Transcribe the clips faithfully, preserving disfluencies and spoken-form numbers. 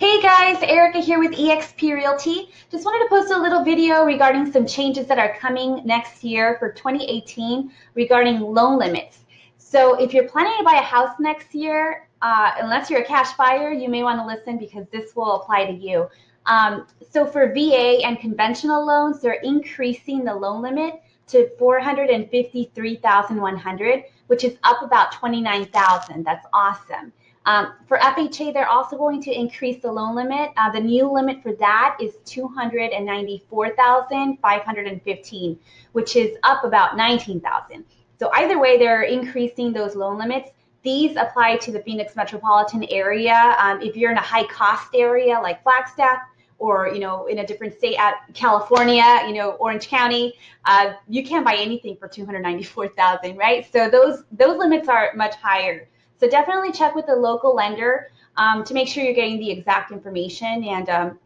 Hey guys, Erica here with E X P Realty. Just wanted to post a little video regarding some changes that are coming next year for twenty eighteen regarding loan limits. So if you're planning to buy a house next year, uh, unless you're a cash buyer, you may want to listen because this will apply to you. Um, so for V A and conventional loans, they're increasing the loan limit to four hundred fifty-three thousand one hundred dollars, which is up about twenty-nine thousand dollars. That's awesome. Um, for F H A, they're also going to increase the loan limit. Uh, the new limit for that is two hundred ninety-four thousand five hundred fifteen dollars, which is up about nineteen thousand dollars. So either way, they're increasing those loan limits. These apply to the Phoenix metropolitan area. Um, if you're in a high-cost area like Flagstaff, or you know, in a different state, at California, you know, Orange County, uh, you can't buy anything for two hundred ninety-four thousand dollars, right? So those those limits are much higher. So definitely check with the local lender um, to make sure you're getting the exact information. And um,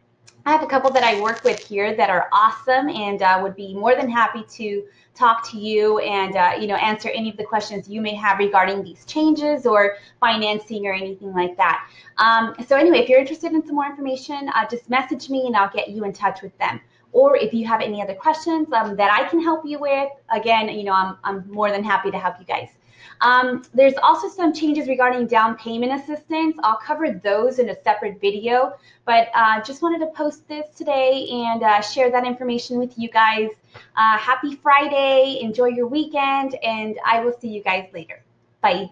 I have a couple that I work with here that are awesome and uh, would be more than happy to talk to you and uh, you know, answer any of the questions you may have regarding these changes or financing or anything like that. Um, so anyway, if you're interested in some more information, uh, just message me and I'll get you in touch with them. Or if you have any other questions um, that I can help you with, again, you know, I'm, I'm more than happy to help you guys. Um, there's also some changes regarding down payment assistance. I'll cover those in a separate video, but uh, just wanted to post this today and uh, share that information with you guys. Uh, happy Friday, enjoy your weekend, and I will see you guys later. Bye.